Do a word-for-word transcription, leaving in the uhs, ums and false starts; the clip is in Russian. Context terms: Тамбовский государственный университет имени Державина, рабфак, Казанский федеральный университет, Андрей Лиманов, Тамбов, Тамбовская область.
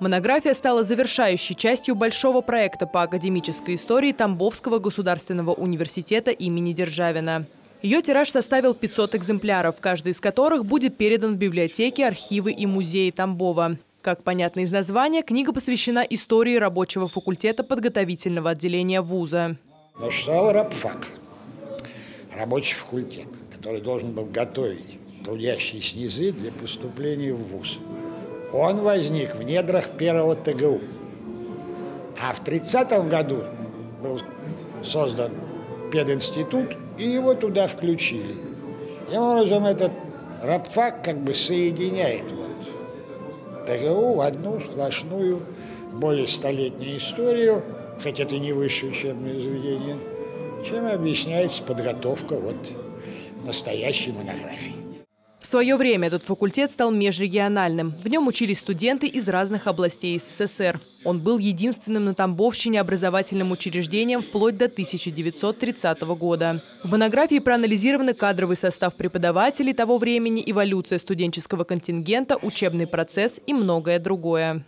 Монография стала завершающей частью большого проекта по академической истории Тамбовского государственного университета имени Державина. Ее тираж составил пятьсот экземпляров, каждый из которых будет передан в библиотеки, архивы и музеи Тамбова. Как понятно из названия, книга посвящена истории рабочего факультета подготовительного отделения вуза. Существовал рабфак, рабочий факультет, который должен был готовить трудящиеся низы для поступления в вуз. Он возник в недрах первого ТГУ. А в тридцатом году был создан пединститут, и его туда включили. Таким образом, этот рабфак как бы соединяет вот ТГУ в одну сплошную, более столетнюю историю, хоть это не высшее учебное заведение, чем объясняется подготовка вот настоящей монографии. В свое время этот факультет стал межрегиональным. В нем учились студенты из разных областей СССР. Он был единственным на Тамбовщине образовательным учреждением вплоть до тысяча девятьсот тридцатого года. В монографии проанализированы кадровый состав преподавателей того времени, эволюция студенческого контингента, учебный процесс и многое другое.